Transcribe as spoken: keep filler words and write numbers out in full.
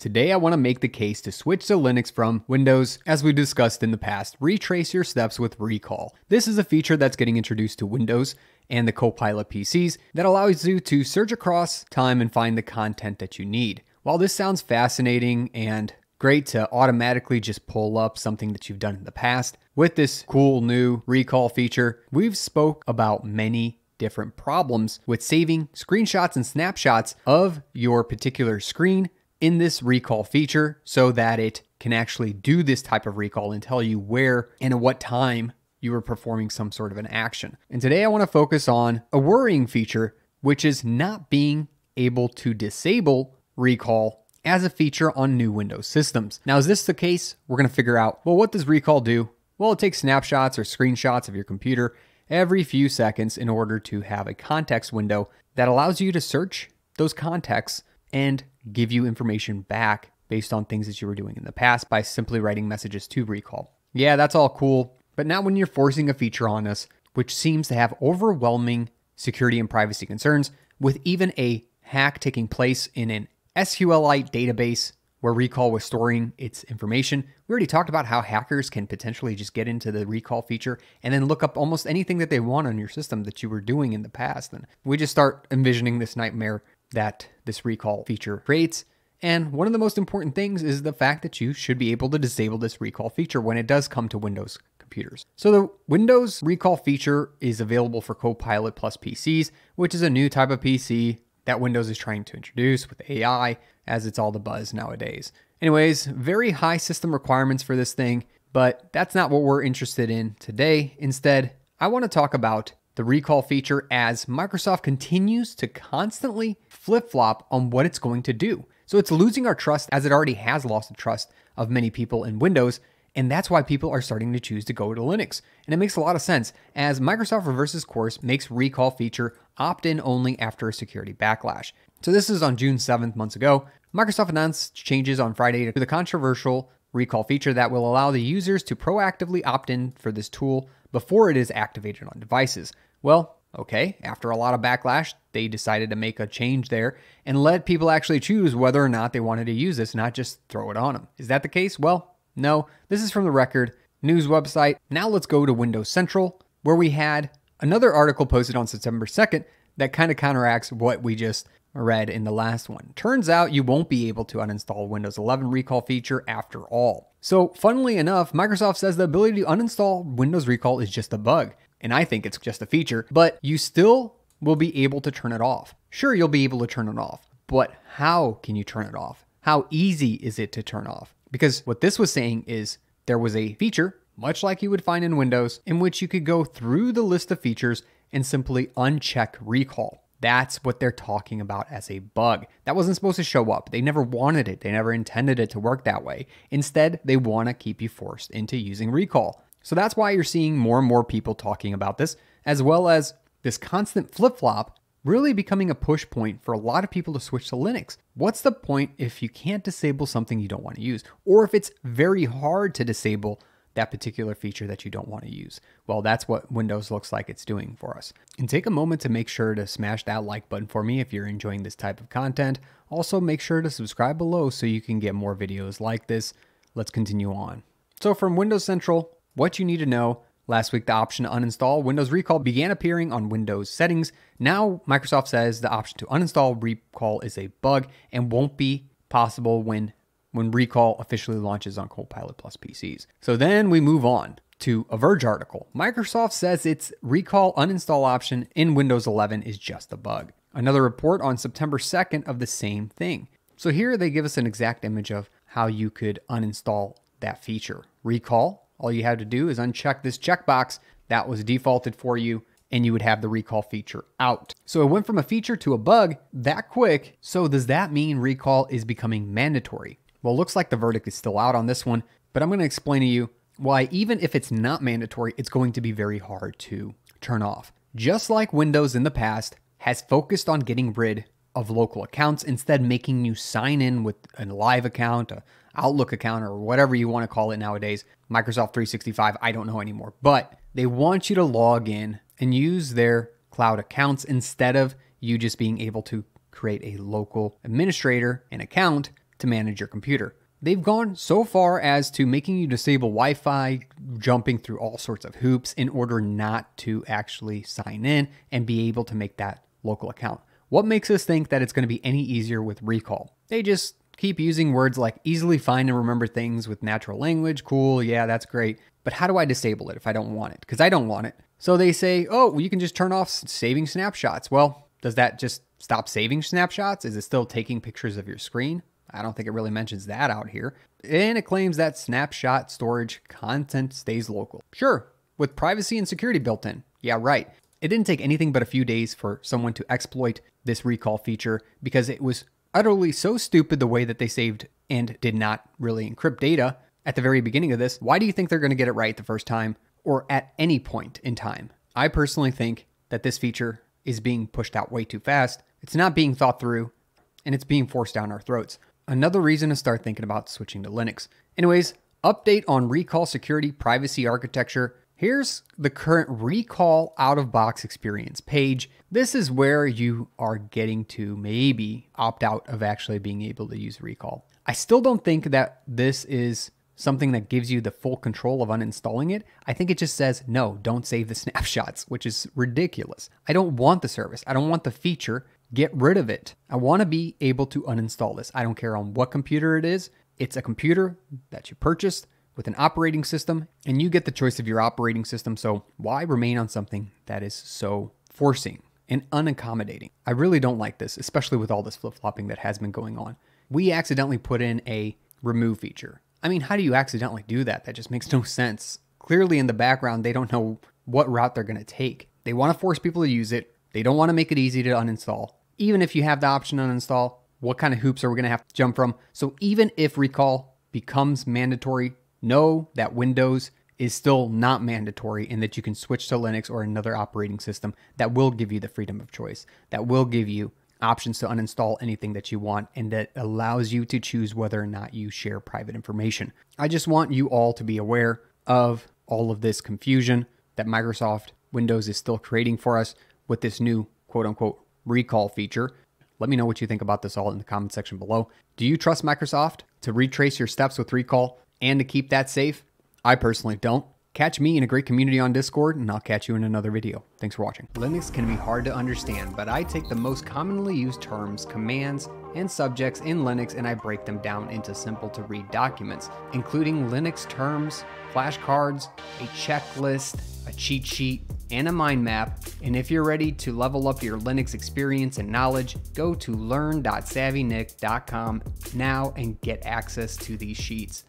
Today I want to make the case to switch to Linux from Windows. As we discussed in the past, retrace your steps with Recall. This is a feature that's getting introduced to Windows and the Copilot P Cs that allows you to search across time and find the content that you need. While this sounds fascinating and great to automatically just pull up something that you've done in the past, with this cool new Recall feature, we've spoke about many different problems with saving screenshots and snapshots of your particular screen in this Recall feature so that it can actually do this type of recall and tell you where and at what time you were performing some sort of an action. And today I want to focus on a worrying feature, which is not being able to disable Recall as a feature on new Windows systems. Now, is this the case? We're going to figure out, well, what does Recall do? Well, it takes snapshots or screenshots of your computer every few seconds in order to have a context window that allows you to search those contexts and give you information back based on things that you were doing in the past by simply writing messages to Recall. Yeah, that's all cool, but not when you're forcing a feature on us, which seems to have overwhelming security and privacy concerns, with even a hack taking place in an SQLite database where Recall was storing its information. We already talked about how hackers can potentially just get into the Recall feature and then look up almost anything that they want on your system that you were doing in the past. And we just start envisioning this nightmare that this Recall feature creates. And one of the most important things is the fact that you should be able to disable this Recall feature when it does come to Windows computers. So the Windows Recall feature is available for Copilot Plus P Cs, which is a new type of P C that Windows is trying to introduce with A I, as it's all the buzz nowadays. Anyways, very high system requirements for this thing, but that's not what we're interested in today. Instead, I want to talk about the Recall feature as Microsoft continues to constantly flip-flop on what it's going to do. So it's losing our trust, as it already has lost the trust of many people in Windows, and that's why people are starting to choose to go to Linux. And it makes a lot of sense, as Microsoft reverses course, makes Recall feature opt-in only after a security backlash. So this is on June seventh, months ago. Microsoft announced changes on Friday to the controversial Recall feature that will allow the users to proactively opt in for this tool before it is activated on devices. Well, okay, after a lot of backlash, they decided to make a change there and let people actually choose whether or not they wanted to use this, not just throw it on them. Is that the case? Well, no. This is from the Record news website. Now let's go to Windows Central, where we had another article posted on September second that kind of counteracts what we just read in the last one. Turns out you won't be able to uninstall Windows eleven Recall feature after all. So funnily enough, Microsoft says the ability to uninstall Windows Recall is just a bug. And I think it's just a feature, but you still will be able to turn it off. Sure, you'll be able to turn it off, but how can you turn it off? How easy is it to turn off? Because what this was saying is there was a feature, much like you would find in Windows, in which you could go through the list of features and simply uncheck Recall. That's what they're talking about as a bug. That wasn't supposed to show up. They never wanted it. They never intended it to work that way. Instead, they want to keep you forced into using Recall. So that's why you're seeing more and more people talking about this, as well as this constant flip-flop really becoming a push point for a lot of people to switch to Linux. What's the point if you can't disable something you don't want to use, or if it's very hard to disable that particular feature that you don't want to use? Well, that's what Windows looks like it's doing for us. And take a moment to make sure to smash that like button for me if you're enjoying this type of content. Also, make sure to subscribe below so you can get more videos like this. Let's continue on. So from Windows Central, what you need to know. Last week, the option to uninstall Windows Recall began appearing on Windows settings. Now, Microsoft says the option to uninstall Recall is a bug and won't be possible when, when Recall officially launches on Copilot Plus P Cs. So then we move on to a Verge article. Microsoft says its Recall uninstall option in Windows eleven is just a bug. Another report on September second of the same thing. So here they give us an exact image of how you could uninstall that feature. Recall. All you had to do is uncheck this checkbox that was defaulted for you, and you would have the Recall feature out. So it went from a feature to a bug that quick. So does that mean Recall is becoming mandatory? Well, it looks like the verdict is still out on this one, but I'm going to explain to you why even if it's not mandatory, it's going to be very hard to turn off. Just like Windows in the past has focused on getting rid of local accounts, instead making you sign in with a live account, a Outlook account, or whatever you want to call it nowadays, Microsoft three sixty-five, I don't know anymore, but they want you to log in and use their cloud accounts instead of you just being able to create a local administrator and account to manage your computer. They've gone so far as to making you disable Wi-Fi, jumping through all sorts of hoops in order not to actually sign in and be able to make that local account. What makes us think that it's going to be any easier with Recall? They just keep using words like easily find and remember things with natural language. Cool, yeah, that's great. But how do I disable it if I don't want it? Because I don't want it. So they say, oh, well, you can just turn off saving snapshots. Well, does that just stop saving snapshots? Is it still taking pictures of your screen? I don't think it really mentions that out here. And it claims that snapshot storage content stays local. Sure, with privacy and security built in. Yeah, right. It didn't take anything but a few days for someone to exploit this recall feature because it was utterly so stupid the way that they saved and did not really encrypt data at the very beginning of this. Why do you think they're going to get it right the first time or at any point in time? I personally think that this feature is being pushed out way too fast. It's not being thought through and it's being forced down our throats. Another reason to start thinking about switching to Linux. Anyways, update on Recall security privacy architecture. Here's the current Recall out-of-box experience page. This is where you are getting to maybe opt out of actually being able to use Recall. I still don't think that this is something that gives you the full control of uninstalling it. I think it just says, no, don't save the snapshots, which is ridiculous. I don't want the service. I don't want the feature. Get rid of it. I want to be able to uninstall this. I don't care on what computer it is. It's a computer that you purchased with an operating system and you get the choice of your operating system. So why remain on something that is so forcing and unaccommodating? I really don't like this, especially with all this flip-flopping that has been going on. We accidentally put in a remove feature. I mean, how do you accidentally do that? That just makes no sense. Clearly in the background, they don't know what route they're going to take. They want to force people to use it. They don't want to make it easy to uninstall. Even if you have the option to uninstall, what kind of hoops are we going to have to jump from? So even if Recall becomes mandatory, know that Windows is still not mandatory and that you can switch to Linux or another operating system that will give you the freedom of choice, that will give you options to uninstall anything that you want and that allows you to choose whether or not you share private information. I just want you all to be aware of all of this confusion that Microsoft Windows is still creating for us with this new quote unquote Recall feature. Let me know what you think about this all in the comment section below. Do you trust Microsoft to retrace your steps with Recall and to keep that safe? I personally don't. Catch me in a great community on Discord and I'll catch you in another video. Thanks for watching. Linux can be hard to understand, but I take the most commonly used terms, commands, and subjects in Linux and I break them down into simple to read documents, including Linux terms, flashcards, a checklist, a cheat sheet, and a mind map. And if you're ready to level up your Linux experience and knowledge, go to learn dot savvy nick dot com now and get access to these sheets.